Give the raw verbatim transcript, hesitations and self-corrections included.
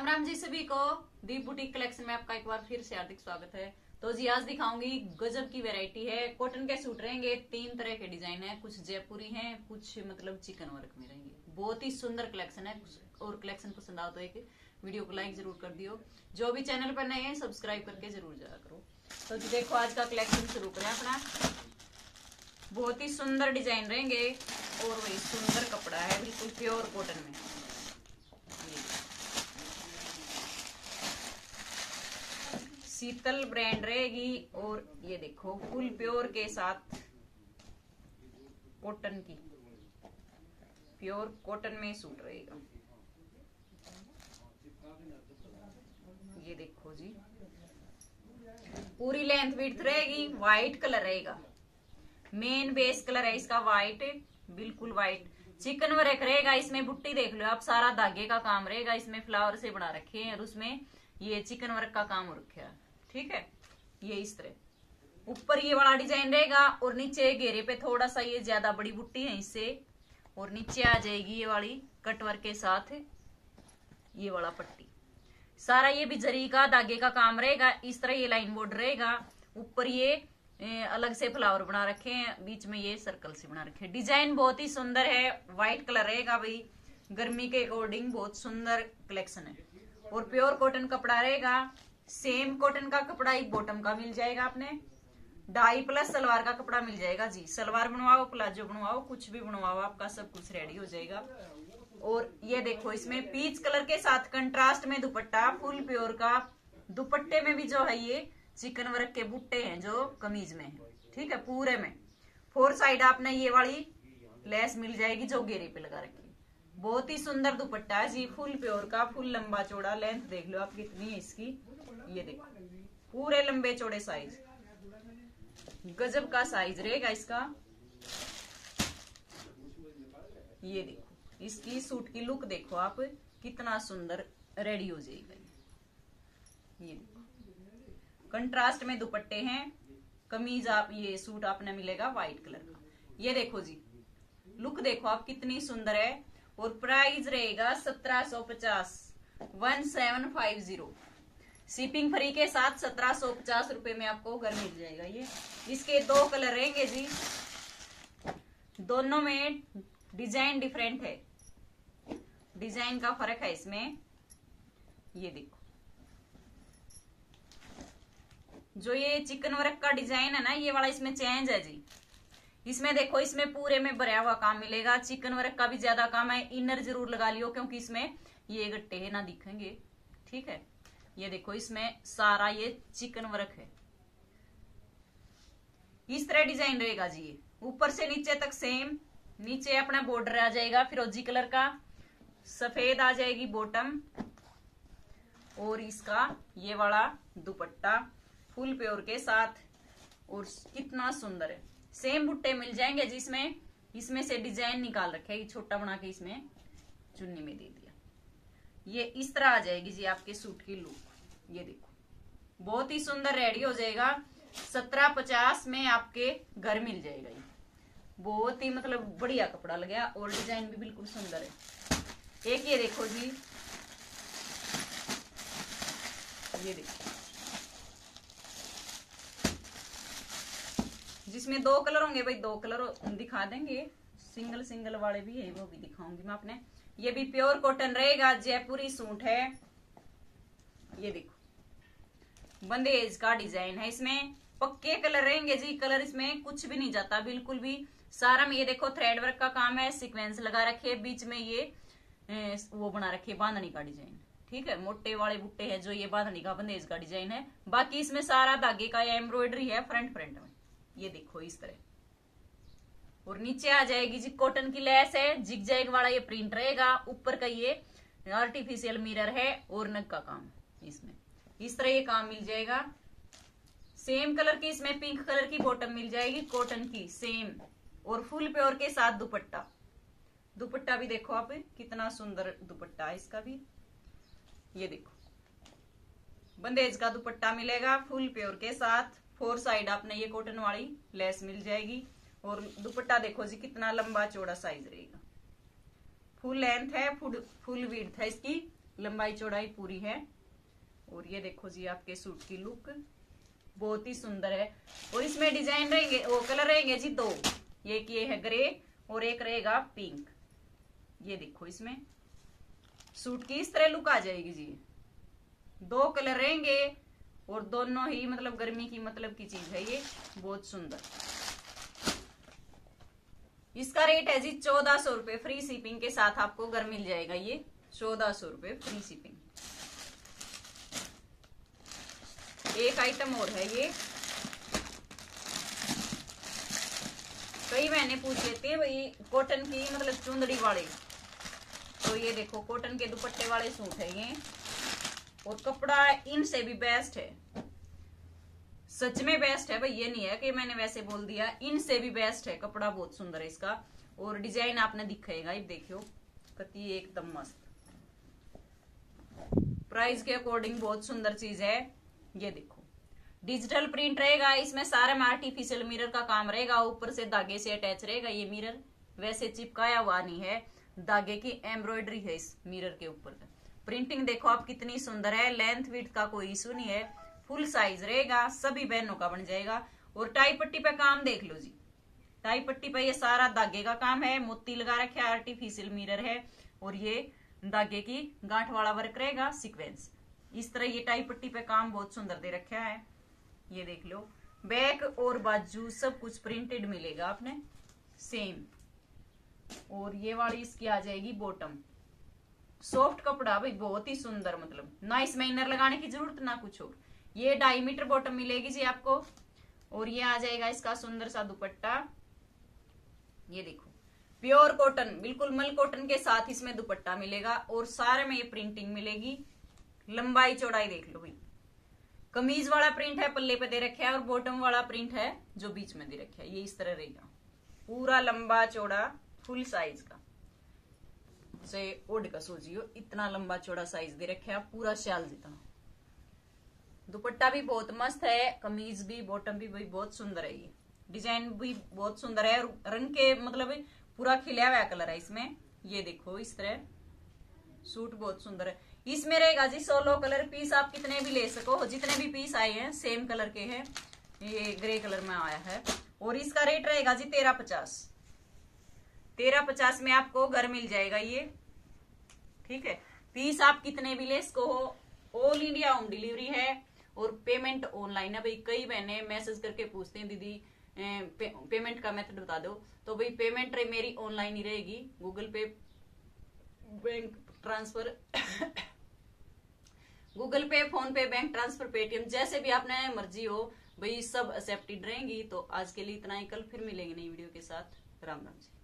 राम राम जी सभी को। दीप boutique collection में आपका एक बार फिर से हार्दिक स्वागत है। तो जी आज दिखाऊंगी गजब की वैरायटी है। कॉटन के सूट रहेंगे, तीन तरह के डिजाइन है, कुछ जयपुरी हैं, कुछ मतलब चिकन वर्क में रहेंगे। बहुत ही सुंदर कलेक्शन है और कलेक्शन पसंद आओ तो एक वीडियो को लाइक जरूर कर दियो। जो भी चैनल पर नए हैं सब्सक्राइब करके जरूर जाया करो। तो जी देखो आज का कलेक्शन शुरू करें अपना। बहुत ही सुंदर डिजाइन रहेंगे और वही सुंदर कपड़ा है, बिल्कुल प्योर कॉटन में। शीतल ब्रांड रहेगी और ये देखो फुल प्योर के साथ कॉटन की, प्योर कॉटन में सूट रहेगा। ये देखो जी पूरी लेंथ विड्थ रहेगी, व्हाइट कलर रहेगा, मेन बेस कलर है इसका व्हाइट, बिल्कुल व्हाइट। चिकन वर्क रहेगा इसमें, बुट्टी देख लो आप, सारा धागे का काम रहेगा इसमें, फ्लावर से बना रखे हैं और उसमें ये चिकन वर्क का काम हो रखा है। ठीक है, ये इस तरह ऊपर ये वाला डिजाइन रहेगा और नीचे घेरे पे थोड़ा सा ये ज्यादा बड़ी बुट्टी है इससे, और नीचे आ जाएगी ये वाली कटवर्क के साथ ये वाला पट्टी। सारा ये भी जरी का धागे का काम रहेगा, इस तरह ये लाइन बोर्ड रहेगा। ऊपर ये अलग से फ्लावर बना रखे हैं, बीच में ये सर्कल से बना रखे। डिजाइन बहुत ही सुंदर है, व्हाइट कलर रहेगा भाई, गर्मी के अकॉर्डिंग बहुत सुंदर कलेक्शन है और प्योर कॉटन कपड़ा रहेगा। सेम कॉटन का कपड़ा एक बॉटम का मिल जाएगा, आपने डाई प्लस सलवार का कपड़ा मिल जाएगा जी। सलवार बनवाओ, प्लाजो बनवाओ, कुछ भी बनवाओ, आपका सब कुछ रेडी हो जाएगा। और ये देखो इसमें पीच कलर के साथ कंट्रास्ट में दुपट्टा, फुल प्योर का। दुपट्टे में भी जो है ये चिकन वर्क के बुट्टे हैं जो कमीज में है। ठीक है, पूरे में फोर साइड आपने ये वाली लेस मिल जाएगी जो घेरे पे लगा रखी। बहुत ही सुंदर दुपट्टा है जी, फुल प्योर का, फुल लंबा चौड़ा। लेंथ देख लो आप कितनी है इसकी, ये देखो पूरे लंबे चौड़े साइज, गजब का साइज रहेगा इसका। ये देखो इसकी सूट की लुक देखो आप, कितना सुंदर रेडी हो जाएगा। ये देखो कंट्रास्ट में दुपट्टे हैं, कमीज आप ये सूट आपने मिलेगा व्हाइट कलर का। ये देखो जी लुक देखो आप कितनी सुंदर है और प्राइस रहेगा सत्रह सौ पचास, सत्रह सौ पचास। शिपिंग फ्री के साथ सत्रह सौ पचास रुपए में आपको घर मिल जाएगा ये। इसके दो कलर रहेंगे जी, दोनों में डिजाइन डिफरेंट है, डिजाइन का फर्क है इसमें। ये देखो जो ये चिकन वर्क का डिजाइन है ना ये वाला, इसमें चेंज है जी। इसमें देखो इसमें पूरे में भरा हुआ काम मिलेगा, चिकन वर्क का भी ज्यादा काम है। इनर जरूर लगा लियो क्योंकि इसमें ये गट्टे है ना दिखेंगे। ठीक है, ये देखो इसमें सारा ये चिकन वर्क है, इस तरह डिजाइन रहेगा जी। ये ऊपर से नीचे तक सेम, नीचे अपना बॉर्डर आ जाएगा फिरोजी कलर का, सफेद आ जाएगी बॉटम और इसका ये वाला दुपट्टा फुल प्योर के साथ। और कितना सुंदर है, सेम बुट्टे मिल जाएंगे जिसमें, इसमें से डिजाइन निकाल रखे, छोटा बना के इसमें चुन्नी में दे दिया। ये इस तरह आ जाएगी जी आपके सूट की लुक। ये देखो बहुत ही सुंदर रेडी हो जाएगा, सत्रह पचास में आपके घर मिल जाएगा ये। बहुत ही मतलब बढ़िया कपड़ा लगा और डिजाइन भी बिल्कुल सुंदर है। एक ये देखो जी, ये देखो जिसमें दो कलर होंगे भाई, दो कलर दिखा देंगे, सिंगल सिंगल वाले भी है वो भी दिखाऊंगी मैं आपने। ये भी प्योर कॉटन रहेगा, जयपुरी सूट है। ये देखो बंदेज का डिजाइन है, इसमें पक्के कलर रहेंगे जी, कलर इसमें कुछ भी नहीं जाता बिल्कुल भी। सारा में ये देखो थ्रेड वर्क का काम है, सीक्वेंस लगा रखे, बीच में ये वो बना रखे बांधनी का डिजाइन। ठीक है, मोटे वाले बुट्टे है जो ये बांधनी का बंदेज का डिजाइन है, बाकी इसमें सारा धागे का एम्ब्रॉयडरी है फ्रंट फ्रंट में। ये देखो इस तरह और नीचे आ जाएगी जी कॉटन की लेस है, जिगजैग वाला ये प्रिंट रहेगा, ऊपर का ये आर्टिफिशियल मिरर है और नग का काम इसमें, इस तरह ये काम मिल जाएगा। सेम कलर की इसमें पिंक कलर की बॉटम मिल जाएगी कॉटन की सेम, और फुल प्योर के साथ दुपट्टा। दुपट्टा भी देखो आप कितना सुंदर दुपट्टा है इसका भी। ये देखो बंदेज का दुपट्टा मिलेगा फुल प्योर के साथ, फोर साइड आपने ये कॉटन वाली लेस मिल जाएगी और दुपट्टा देखो जी कितना लंबा चौड़ा साइज रहेगा। फुल लेंथ है, फुल फुल विड्थ है इसकी, लंबाई चौड़ाई पूरी है। और ये देखो जी आपके सूट की लुक बहुत ही सुंदर है। और इसमें डिजाइन रहेंगे, वो कलर रहेंगे जी दो, एक ये है ग्रे और एक रहेगा पिंक। ये देखो इसमें सूट की इस तरह लुक आ जाएगी जी। दो कलर रहेंगे और दोनों ही मतलब गर्मी की मतलब की चीज है ये, बहुत सुंदर। इसका रेट है जी चौदह सौ रुपये फ्री शिपिंग के साथ आपको घर मिल जाएगा ये, चौदह सौ रुपये फ्री शिपिंग। एक आइटम और है ये, कई मैंने पूछे थे भाई कॉटन की मतलब चुंदड़ी वाले, तो ये देखो कॉटन के दुपट्टे वाले सूट है ये। और कपड़ा इनसे भी बेस्ट है, सच में बेस्ट है भाई, ये नहीं है कि मैंने वैसे बोल दिया, इनसे भी बेस्ट है। कपड़ा बहुत सुंदर है इसका और डिजाइन आपने दिखाएगा, ये देखियो कति एकदम मस्त। प्राइस के अकॉर्डिंग बहुत सुंदर चीज है। ये देखो डिजिटल प्रिंट रहेगा, इसमें सारा आर्टिफिशियल मिरर का काम रहेगा, ऊपर से धागे से अटैच रहेगा ये मिरर, वैसे चिपकाया हुआ नहीं है, धागे की एम्ब्रॉयडरी है इस मिरर के ऊपर। प्रिंटिंग देखो आप कितनी सुंदर है, लेंथ विड्थ का कोई इशू नहीं है, फुल साइज रहेगा, सभी बहनों का बन जाएगा। और टाई पट्टी पे काम देख लो जी, टाई पट्टी पे ये सारा धागे का काम है, मोती लगा रखे, आर्टिफिशियल मिरर है और ये धागे की गांठ वाला वर्क रहेगा, सिक्वेंस इस तरह। ये टाई पट्टी पे काम बहुत सुंदर दे रखा है, ये देख लो। बैक और बाजू सब कुछ प्रिंटेड मिलेगा आपने सेम। और ये वाली इसकी आ जाएगी बॉटम, सॉफ्ट कपड़ा भाई बहुत ही सुंदर, मतलब ना इसमें इनर लगाने की जरूरत ना कुछ और। ये ढाई मीटर बॉटम मिलेगी जी आपको। और ये आ जाएगा इसका सुंदर सा दुपट्टा, ये देखो प्योर कॉटन, बिल्कुल मल कॉटन के साथ इसमें दुपट्टा मिलेगा और सारे में ये प्रिंटिंग मिलेगी। लंबाई चौड़ाई देख लो भाई, कमीज वाला प्रिंट है पल्ले पे दे रखे है और बॉटम वाला प्रिंट है जो बीच में दे रखे है, ये इस तरह रहेगा पूरा लंबा चौड़ा फुल साइज का। से ओढ़ का सोचियो इतना लंबा चौड़ा साइज दे रखे है पूरा शाल जितना। दुपट्टा भी बहुत मस्त है, कमीज भी बॉटम भी भाई बहुत सुंदर है, ये डिजाइन भी बहुत सुंदर है। रंग के मतलब पूरा खिला हुआ कलर है इसमें, ये देखो इस तरह। सूट बहुत सुंदर है, इसमें रहेगा जी सोलो कलर। पीस आप कितने भी ले सको, जितने भी पीस आए हैं सेम कलर के हैं, ये ग्रे कलर में आया है। और इसका रेट रहेगा जी तेरह पचास, तेरह पचास में आपको घर मिल जाएगा ये, ठीक है। पीस आप कितने भी ले सको, ऑल इंडिया होम डिलीवरी है और पेमेंट ऑनलाइन है भाई। कई बहने मैसेज करके पूछते हैं दीदी पे, पेमेंट का मेथड बता दो, तो भाई पेमेंट मेरी ऑनलाइन ही रहेगी, Google Pay, bank transfer, Google Pay, PhonePe, bank transfer, Paytm, जैसे भी आपने मर्जी हो भाई सब एक्सेप्टेड रहेंगी। तो आज के लिए इतना ही, कल फिर मिलेंगे नई वीडियो के साथ। राम राम जी।